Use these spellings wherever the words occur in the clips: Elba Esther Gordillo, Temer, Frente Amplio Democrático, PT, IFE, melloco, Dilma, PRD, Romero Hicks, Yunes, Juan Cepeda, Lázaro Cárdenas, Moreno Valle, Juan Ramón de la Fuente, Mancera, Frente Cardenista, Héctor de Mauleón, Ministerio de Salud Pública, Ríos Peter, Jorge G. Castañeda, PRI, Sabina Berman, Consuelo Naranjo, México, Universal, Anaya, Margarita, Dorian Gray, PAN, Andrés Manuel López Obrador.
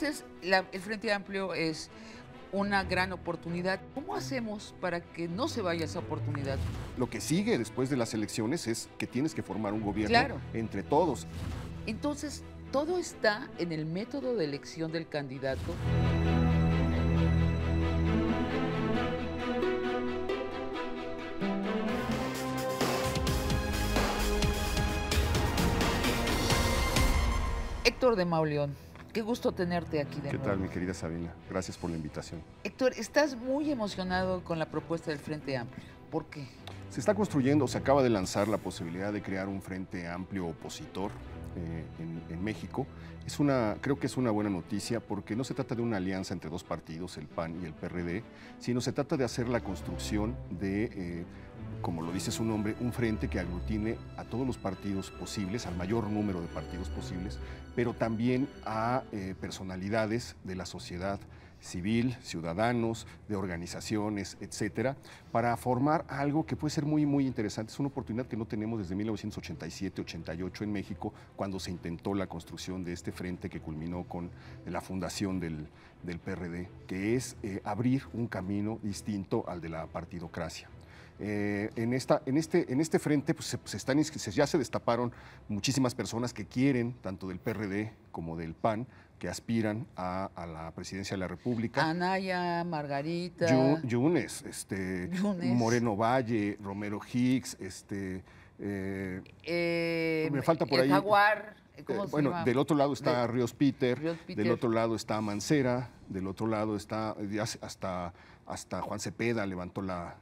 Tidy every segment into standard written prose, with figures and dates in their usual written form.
dices, el Frente Amplio es una gran oportunidad. ¿Cómo hacemos para que no se vaya esa oportunidad? Lo que sigue después de las elecciones es que tienes que formar un gobierno entre todos. Entonces, todo está en el método de elección del candidato. Héctor de Mauleón, qué gusto tenerte aquí de nuevo. ¿Qué tal, mi querida Sabina? Gracias por la invitación. Héctor, estás muy emocionado con la propuesta del Frente Amplio. ¿Por qué? Se está construyendo, se acaba de lanzar la posibilidad de crear un Frente Amplio opositor en México. Creo que es una buena noticia porque no se trata de una alianza entre dos partidos, el PAN y el PRD, sino se trata de hacer la construcción de, como lo dice su nombre, un frente que aglutine a todos los partidos posibles, al mayor número de partidos posibles, pero también a personalidades de la sociedad civil, ciudadanos, de organizaciones, etcétera, para formar algo que puede ser muy, muy interesante. Es una oportunidad que no tenemos desde 1987-88 en México, cuando se intentó la construcción de este frente que culminó con la fundación del PRD, que es abrir un camino distinto al de la partidocracia. En este frente pues, ya se destaparon muchísimas personas que quieren, tanto del PRD como del PAN, que aspiran a la presidencia de la República. Anaya, Margarita. Yunes, Moreno Valle, Romero Hicks, me falta por ahí. Jaguar. Bueno, del otro lado está Ríos Peter, del otro lado está Mancera, del otro lado está hasta Juan Cepeda levantó la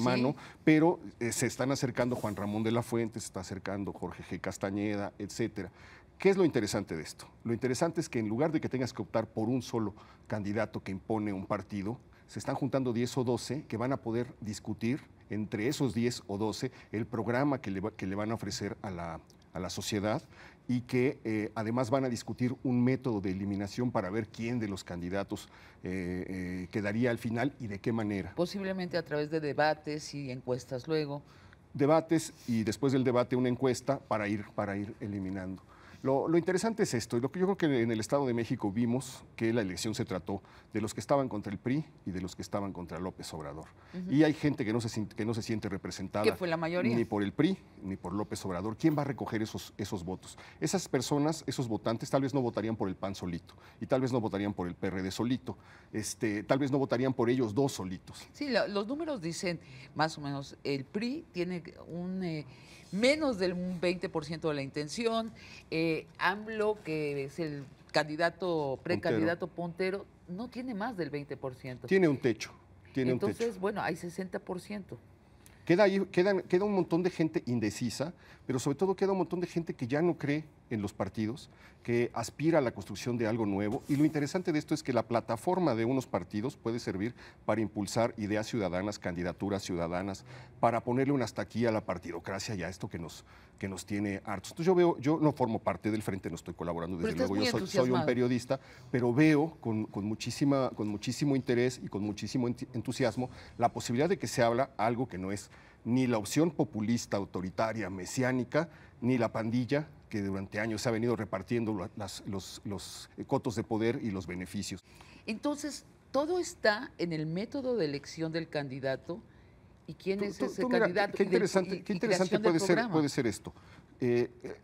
mano, sí. Pero se están acercando Juan Ramón de la Fuente, se está acercando Jorge G. Castañeda, etcétera. ¿Qué es lo interesante de esto? Lo interesante es que en lugar de que tengas que optar por un solo candidato que impone un partido, se están juntando 10 o 12 que van a poder discutir entre esos 10 o 12 el programa que le van a ofrecer a la sociedad y que además van a discutir un método de eliminación para ver quién de los candidatos quedaría al final y de qué manera. Posiblemente a través de debates y encuestas luego. Debates y después del debate una encuesta para ir eliminando. Lo interesante es esto, y lo que yo creo que en el Estado de México vimos que la elección se trató de los que estaban contra el PRI y de los que estaban contra López Obrador. Y hay gente que no se siente representada. ¿Qué fue la mayoría? Ni por el PRI ni por López Obrador. ¿Quién va a recoger esos votos? Esas personas, esos votantes, tal vez no votarían por el PAN solito y tal vez no votarían por el PRD solito. Tal vez no votarían por ellos dos solitos. Sí, los números dicen más o menos el PRI tiene un... menos del 20% de la intención, AMLO, que es el precandidato Pontero, no tiene más del 20%. Tiene un techo. Entonces, bueno, hay 60%. Queda un montón de gente indecisa, pero sobre todo queda un montón de gente que ya no cree en los partidos, que aspira a la construcción de algo nuevo. Y lo interesante de esto es que la plataforma de unos partidos puede servir para impulsar ideas ciudadanas, candidaturas ciudadanas, para ponerle un hasta aquí a la partidocracia y a esto que nos tiene hartos. Entonces yo no formo parte del frente, no estoy colaborando, desde luego, yo soy un periodista, pero veo con muchísimo interés y con muchísimo entusiasmo la posibilidad de que se habla algo que no es ni la opción populista, autoritaria, mesiánica, ni la pandilla que durante años se ha venido repartiendo los cotos de poder y los beneficios. Entonces, todo está en el método de elección del candidato y quién es ese candidato. Qué interesante puede ser esto.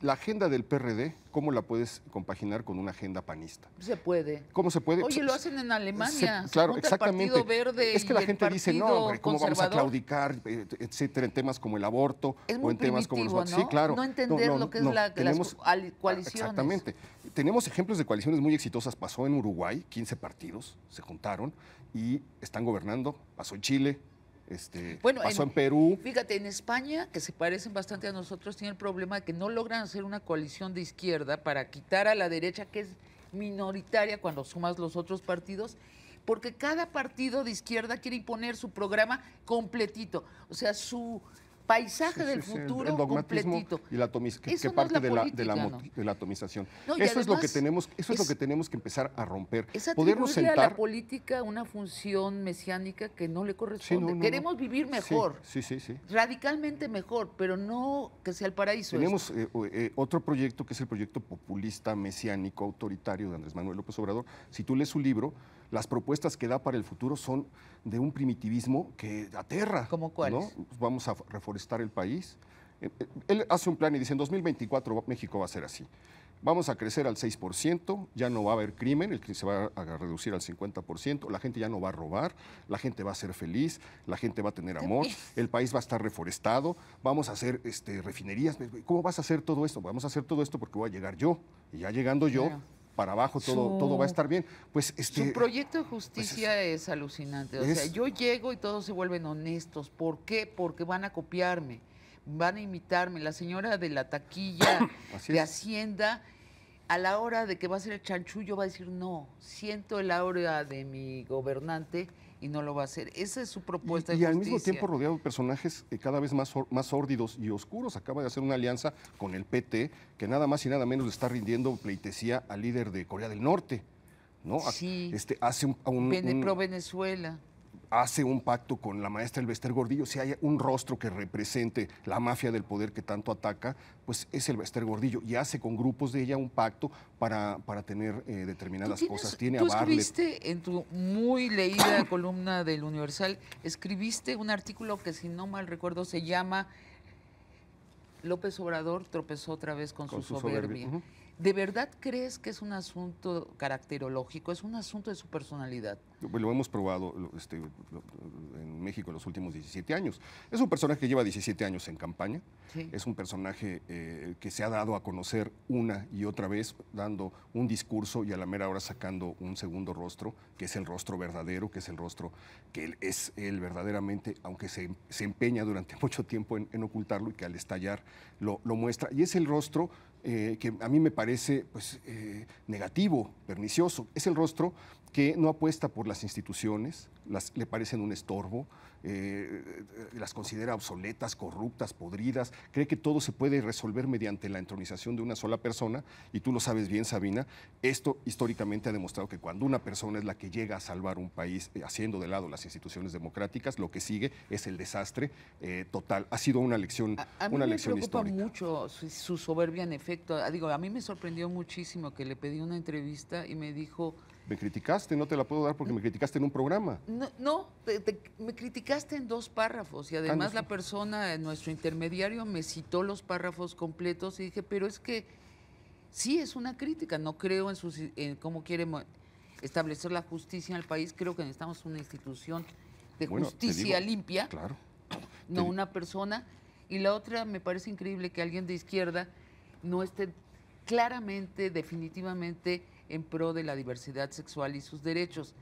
La agenda del PRD, ¿cómo la puedes compaginar con una agenda panista? Se puede. ¿Cómo se puede? Oye, lo hacen en Alemania. Claro, exactamente. El Partido Verde es que la gente dice, no, hombre, ¿cómo vamos a claudicar, etcétera, en temas como el aborto o en temas como los... ¿no? Sí, claro. No entender lo que es las coaliciones. Exactamente. Tenemos ejemplos de coaliciones muy exitosas. Pasó en Uruguay, 15 partidos se juntaron y están gobernando. Pasó en Chile. Pasó en Perú. Fíjate, en España, que se parecen bastante a nosotros, tienen el problema de que no logran hacer una coalición de izquierda para quitar a la derecha, que es minoritaria cuando sumas los otros partidos, porque cada partido de izquierda quiere imponer su programa completito. O sea, su paisaje del futuro completito. Y la atomización. No, eso además, es lo que tenemos, eso es lo que tenemos que empezar a romper. Es podernos sentar a la política una función mesiánica que no le corresponde. Sí, queremos vivir mejor, radicalmente mejor, pero no que sea el paraíso. Tenemos otro proyecto que es el proyecto populista, mesiánico, autoritario de Andrés Manuel López Obrador. Si tú lees su libro, las propuestas que da para el futuro son de un primitivismo que aterra. ¿Cómo cuáles? ¿No? Vamos a reforestar el país. Él hace un plan y dice, en 2024 México va a ser así. Vamos a crecer al 6%, ya no va a haber crimen, el crimen se va a reducir al 50%, la gente ya no va a robar, la gente va a ser feliz, la gente va a tener amor, el país va a estar reforestado, vamos a hacer refinerías. ¿Cómo vas a hacer todo esto? Vamos a hacer todo esto porque voy a llegar yo, y ya llegando yo... Claro. Para abajo, todo va a estar bien. Pues su proyecto de justicia es alucinante. O sea, yo llego y todos se vuelven honestos. ¿Por qué? Porque van a copiarme, van a imitarme. La señora de la taquilla de Hacienda, a la hora de que va a ser el chanchullo, va a decir, no, siento el aura de mi gobernante y no lo va a hacer. Esa es su propuesta de justicia. Y al mismo tiempo rodeado de personajes cada vez más sórdidos y oscuros. Acaba de hacer una alianza con el PT, que nada más y nada menos le está rindiendo pleitesía al líder de Corea del Norte, ¿no? Sí, hace un pro Venezuela. Hace un pacto con la maestra Elba Esther Gordillo. Si hay un rostro que represente la mafia del poder que tanto ataca, pues es Elba Esther Gordillo. Y hace con grupos de ella un pacto para tener determinadas cosas. Tiene a Bartlett. Tú escribiste en tu muy leída columna del Universal, escribiste un artículo que, si no mal recuerdo, se llama López Obrador tropezó otra vez con su soberbia. Uh-huh. ¿De verdad crees que es un asunto caracterológico? ¿Es un asunto de su personalidad? Lo hemos probado en México en los últimos 17 años. Es un personaje que lleva 17 años en campaña. Sí. Es un personaje que se ha dado a conocer una y otra vez, dando un discurso y a la mera hora sacando un segundo rostro, que es el rostro verdadero, que es el rostro que es él verdaderamente, aunque se empeña durante mucho tiempo en ocultarlo y que al estallar lo muestra. Y es el rostro... que a mí me parece negativo, pernicioso. Es el rostro que no apuesta por las instituciones, le parecen un estorbo, las considera obsoletas, corruptas, podridas, cree que todo se puede resolver mediante la entronización de una sola persona, y tú lo sabes bien, Sabina, esto históricamente ha demostrado que cuando una persona es la que llega a salvar un país, haciendo de lado las instituciones democráticas, lo que sigue es el desastre total. Ha sido una lección histórica. A mí me preocupa mucho su soberbia, en efecto. Digo, a mí me sorprendió muchísimo que le pedí una entrevista y me dijo... Me criticaste, no te la puedo dar porque me criticaste en un programa. Me criticaste en dos párrafos y además la persona, nuestro intermediario, me citó los párrafos completos y dije, pero es que sí es una crítica, no creo en cómo quiere establecer la justicia en el país, creo que necesitamos una institución de justicia limpia, claro, no una persona. Y la otra, me parece increíble que alguien de izquierda no esté claramente, definitivamente... en pro de la diversidad sexual y sus derechos.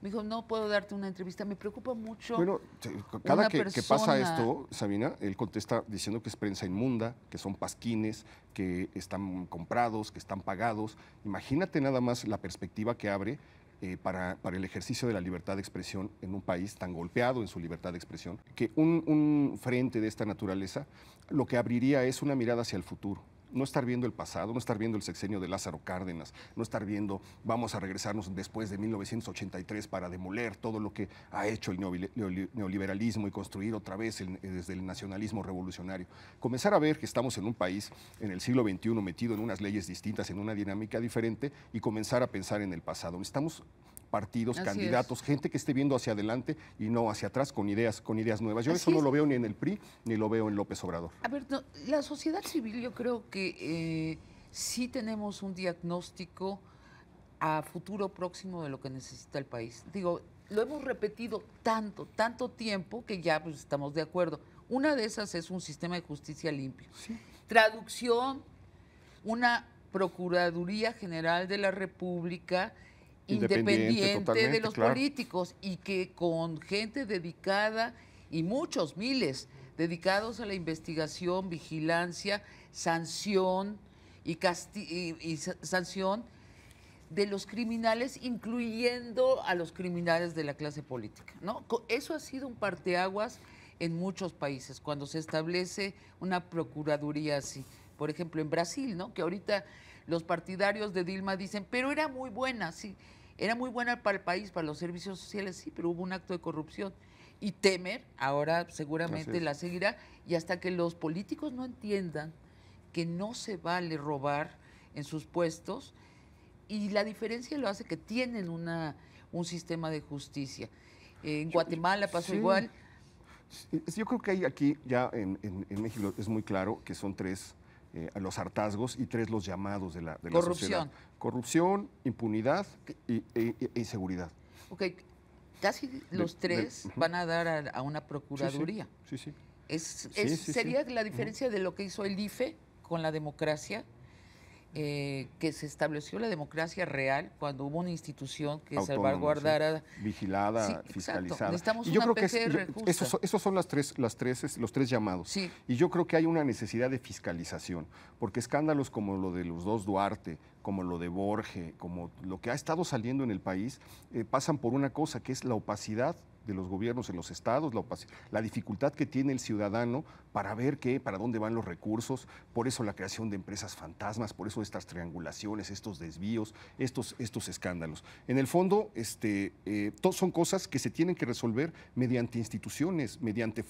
Me dijo, no puedo darte una entrevista, me preocupa mucho. Bueno, cada que pasa esto, Sabina, él contesta diciendo que es prensa inmunda, que son pasquines, que están comprados, que están pagados. Imagínate nada más la perspectiva que abre para el ejercicio de la libertad de expresión en un país tan golpeado en su libertad de expresión, que un frente de esta naturaleza lo que abriría es una mirada hacia el futuro. No estar viendo el pasado, no estar viendo el sexenio de Lázaro Cárdenas, no estar viendo vamos a regresarnos después de 1983 para demoler todo lo que ha hecho el neoliberalismo y construir otra vez desde el nacionalismo revolucionario. Comenzar a ver que estamos en un país en el siglo XXI metido en unas leyes distintas, en una dinámica diferente y comenzar a pensar en el pasado. Estamos... partidos, así candidatos, gente que esté viendo hacia adelante y no hacia atrás, con ideas nuevas. Yo no lo veo ni en el PRI, ni lo veo en López Obrador. A ver, no, la sociedad civil, yo creo que sí tenemos un diagnóstico a futuro próximo de lo que necesita el país. Digo, lo hemos repetido tanto tiempo que ya pues, estamos de acuerdo. Una de esas es un sistema de justicia limpio. Sí. Traducción, una Procuraduría General de la República... independiente de los políticos y que con gente dedicada y muchos miles dedicados a la investigación, vigilancia, sanción y sanción de los criminales, incluyendo a los criminales de la clase política, ¿no? Eso ha sido un parteaguas en muchos países cuando se establece una procuraduría así. Por ejemplo, en Brasil, ¿no? Que ahorita los partidarios de Dilma dicen, pero era muy buena, sí, era muy buena para el país, para los servicios sociales, sí, pero hubo un acto de corrupción. Y Temer ahora seguramente la seguirá, y hasta que los políticos no entiendan que no se vale robar en sus puestos, y la diferencia lo hace que tienen un sistema de justicia. En Guatemala pasó igual. Yo creo que hay aquí, ya en México es muy claro que son tres los hartazgos y tres los llamados de la sociedad. Corrupción, impunidad e inseguridad. Ok, casi los tres van a dar a una procuraduría. Sí. ¿Sería la diferencia de lo que hizo el IFE con la democracia? Que se estableció la democracia real cuando hubo una institución que salvaguardara, vigilada, fiscalizada. Necesitamos una PCR justa. Esos son los tres llamados. Sí. Y yo creo que hay una necesidad de fiscalización, porque escándalos como lo de los dos Duarte, como lo de Borges, como lo que ha estado saliendo en el país, pasan por una cosa que es la opacidad de los gobiernos en los estados, la dificultad que tiene el ciudadano para ver para dónde van los recursos, por eso la creación de empresas fantasmas, por eso estas triangulaciones, estos desvíos, estos escándalos. En el fondo, son cosas que se tienen que resolver mediante instituciones, mediante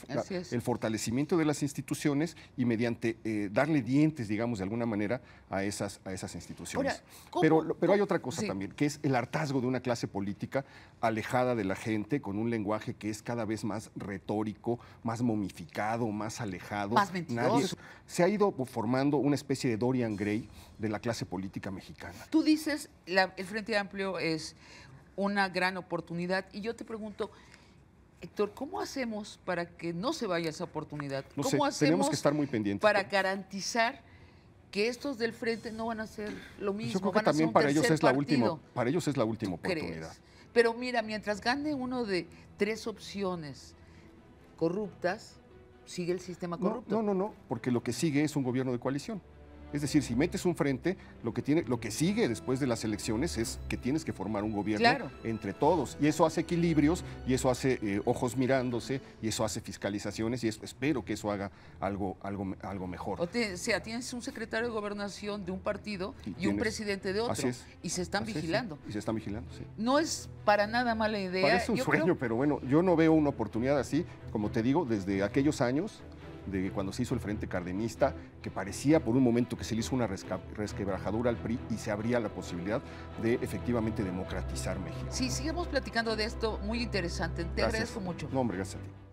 el fortalecimiento de las instituciones y mediante darle dientes, digamos, de alguna manera a esas instituciones. Ahora, pero hay otra cosa también, que es el hartazgo de una clase política alejada de la gente, con un lenguaje que es cada vez más retórico, más momificado, más alejado. Más mentiroso. Se ha ido formando una especie de Dorian Gray de la clase política mexicana. Tú dices, el Frente Amplio es una gran oportunidad, y yo te pregunto, Héctor, ¿cómo hacemos para que no se vaya esa oportunidad? No sé, tenemos que estar muy pendientes. Para garantizar que estos del Frente no van a hacer lo mismo. Yo creo que también para ellos es la última oportunidad. ¿Crees? Pero mira, mientras gane uno de tres opciones corruptas, sigue el sistema corrupto. No, porque lo que sigue es un gobierno de coalición. Es decir, si metes un frente, lo que sigue después de las elecciones es que tienes que formar un gobierno entre todos. Y eso hace equilibrios, y eso hace ojos mirándose, y eso hace fiscalizaciones, y espero que eso haga algo mejor. O sea, tienes un secretario de gobernación de un partido y un presidente de otro. Así es. Y se están vigilando. Sí. Y se están vigilando, sí. No es para nada mala idea. Parece un sueño, pero bueno, yo no veo una oportunidad así, como te digo, desde aquellos años de cuando se hizo el Frente Cardenista, que parecía por un momento que se le hizo una resquebrajadura al PRI y se abría la posibilidad de efectivamente democratizar México. Sí, sigamos platicando de esto, muy interesante. Te agradezco mucho. No, hombre, gracias a ti.